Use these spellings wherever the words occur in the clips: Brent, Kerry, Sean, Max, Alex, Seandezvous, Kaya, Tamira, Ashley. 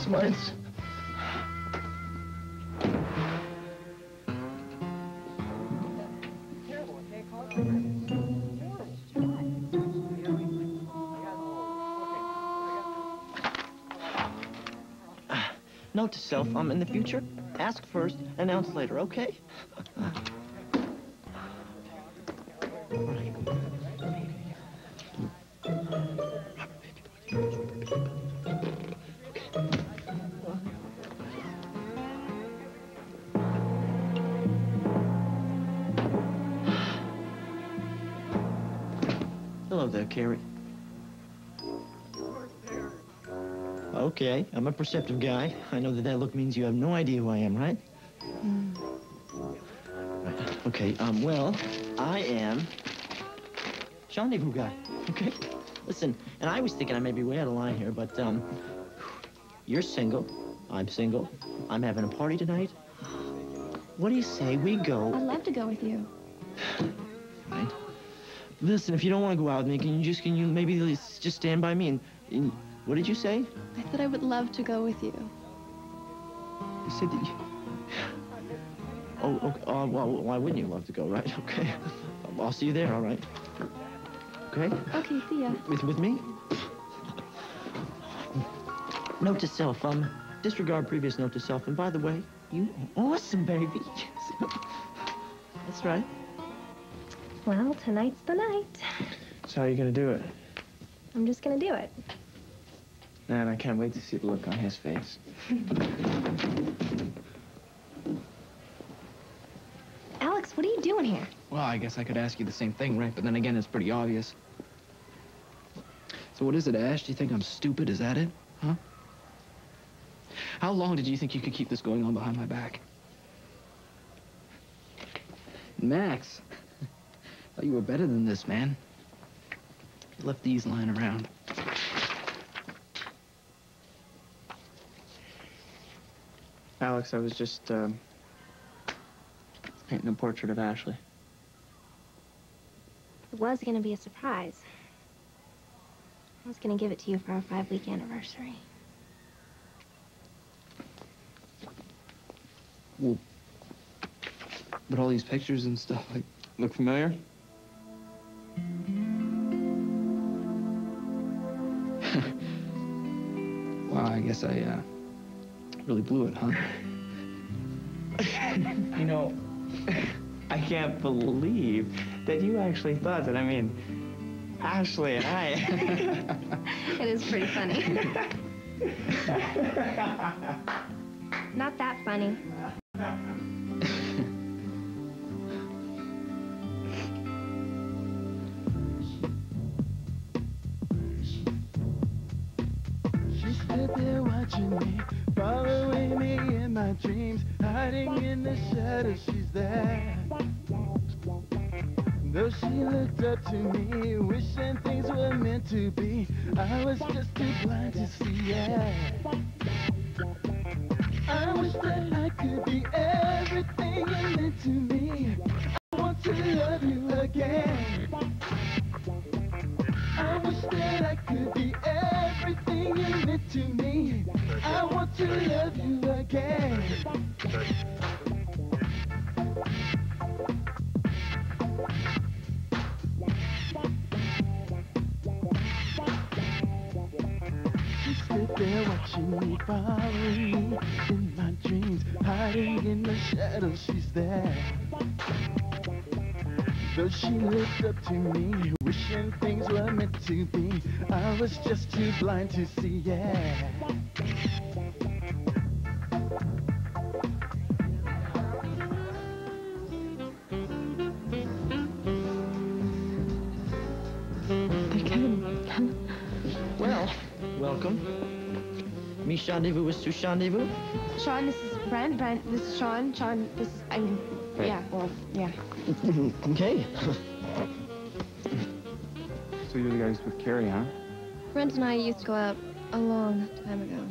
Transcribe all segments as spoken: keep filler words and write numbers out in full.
six months. Note to self, um, in the future, ask first, announce later, okay? Hello there, Kerry. Okay, I'm a perceptive guy. I know that that look means you have no idea who I am, right? Mm. Right. Okay, um, well, I am Seandezvous guy, okay? Listen, and I was thinking I may be way out of line here, but, um, you're single, I'm single, I'm having a party tonight. What do you say we go? I'd love to go with you. Right. Listen, if you don't want to go out with me, can you just, can you maybe just stand by me and, and what did you say? I said I would love to go with you. You said that you... Oh, okay. Oh, well, why wouldn't you love to go, right? Okay. I'll see you there, all right? Okay? Okay, see ya. With, with me? Note to self, um, disregard previous note to self. And by the way, you are awesome, baby. That's right. Well, tonight's the night. So how are you gonna do it? I'm just gonna do it. Man, I can't wait to see the look on his face. Alex, what are you doing here? Well, I guess I could ask you the same thing, right? But then again, it's pretty obvious. So what is it, Ash? Do you think I'm stupid? Is that it? Huh? How long did you think you could keep this going on behind my back? Max, I thought you were better than this, man. You left these lying around. Alex, I was just um, painting a portrait of Ashley. It was going to be a surprise. I was going to give it to you for our five-week anniversary. Well, but all these pictures and stuff, like, look familiar? Wow, I guess I, uh... really blew it, huh? You know, I can't believe that you actually thought that, I mean, Ashley and I... It is pretty funny. Not that funny. She stood there watching me. Following me in my dreams, hiding in the shadows, she's there. Though she looked up to me, wishing things were meant to be, I was just too blind to see it. I wish that I could be everything you meant to me. I want to love you again. I wish that I could be everything you meant to me. I want to love you again. She stood there watching me, following me in my dreams, hiding in the shadows, she's there. Though she looked up to me, wishing things were meant to be, I was just too blind to see, yeah. Well, welcome. Me Seandezvous is to Seandezvous. Sean, this is Brent. Brent, this is Sean. Sean, this is... I'm... Yeah, well, yeah. Okay. So you're the guy who's with Kerry, huh? Brent and I used to go out a long time ago.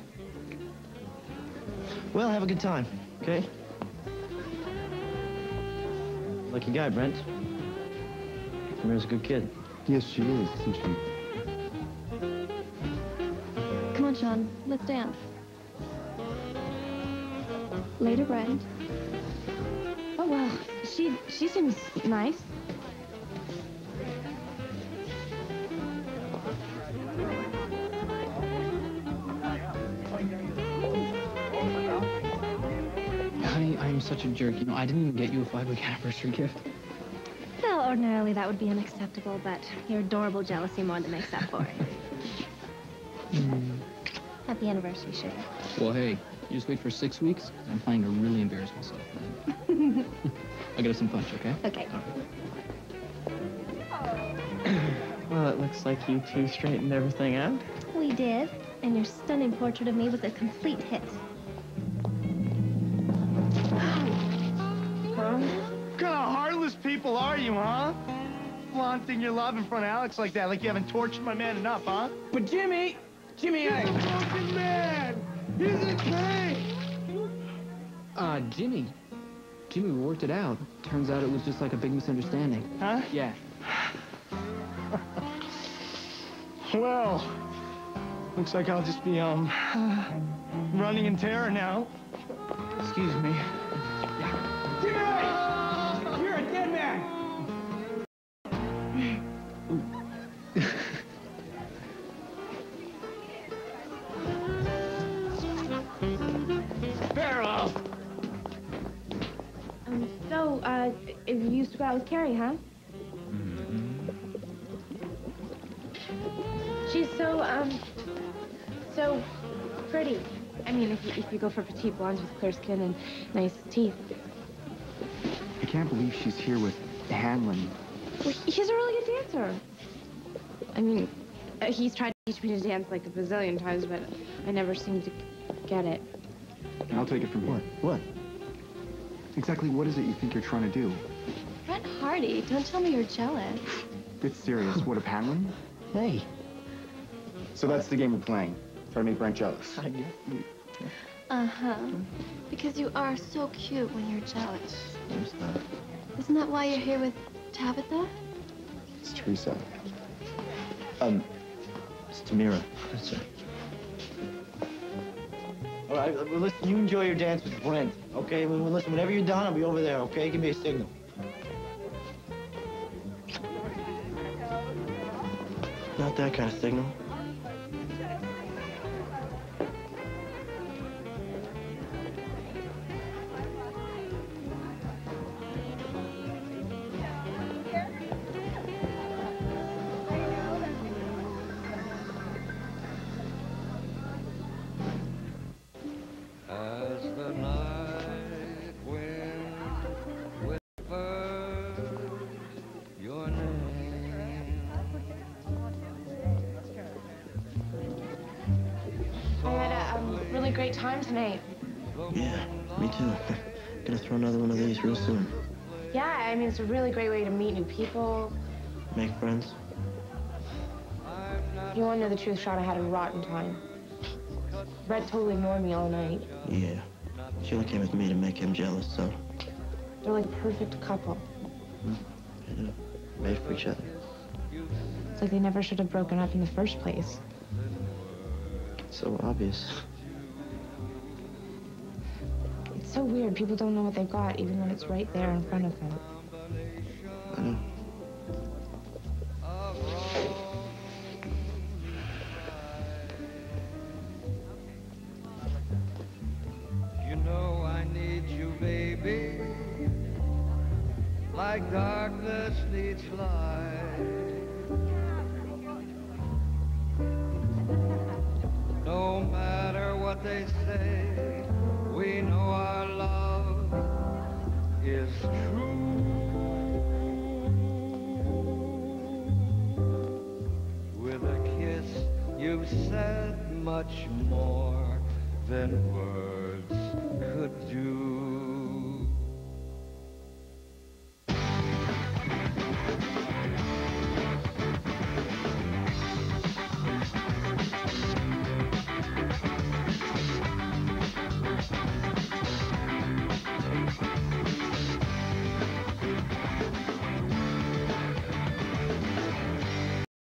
Well, have a good time, okay? Lucky guy, Brent. Tamira's a good kid. Yes, she is, isn't she? Come on, Sean. Let's dance. Later, Brent. Oh, well, she, she seems nice. Honey, I'm such a jerk. You know, I didn't even get you a five-week anniversary gift. Well, ordinarily that would be unacceptable, but your adorable jealousy more than makes up for it. Mm. Happy anniversary, Sean. Well, hey, you just wait for six weeks. I'm planning to really embarrass myself. I'll get us some punch, okay? Okay. Well, it looks like you two straightened everything out. We did, and your stunning portrait of me was a complete hit. What kind of heartless people are you, huh? Flaunting your love in front of Alex like that, like you haven't tortured my man enough, huh? But Jimmy, Jimmy, I... He's a broken man! He's in pain! Uh, Jimmy. Jimmy worked it out. Turns out it was just like a big misunderstanding. Huh? Yeah. Well, looks like I'll just be, um, running in terror now. Excuse me. You're a dead man! Barrel! Um, so, uh, you used to go out with Kerry, huh? Mm-hmm. She's so, um, so pretty. I mean, if you, if you go for petite blondes with clear skin and nice teeth. I can't believe she's here with Hanlon. Well, he's a really good dancer. I mean, uh, he's tried to teach me to dance like a bazillion times, but I never seem to get it. I'll take it from you. What? What? Exactly what is it you think you're trying to do? Brent Hardy, don't tell me you're jealous. It's serious. What, of Hanlon? Hey. So that's the game we're playing. Try to make Brent jealous. I guess. Uh-huh. Because you are so cute when you're jealous. There's that. Isn't that why you're here with Tabitha? It's Teresa. Um, it's Tamira. That's right. All right, well, listen, you enjoy your dance with Brent, okay? Well, listen, whenever you're done, I'll be over there, okay? Give me a signal. Not that kind of signal. Great time tonight. Yeah, me too. Gonna throw another one of these real soon. Yeah, I mean, it's a really great way to meet new people. Make friends. You wanna know the truth, Sean? I had a rotten time. Brent totally ignored me all night. Yeah, she only came with me to make him jealous, so. They're like a perfect couple. Mm-hmm. Yeah, made for each other. It's like they never should have broken up in the first place. It's so obvious. It's so weird. People don't know what they've got, even when it's right there in front of them. I know. You know I need you, baby, like darkness needs light. No matter what they say, we know our love is true. With a kiss, you've said much more than words could do.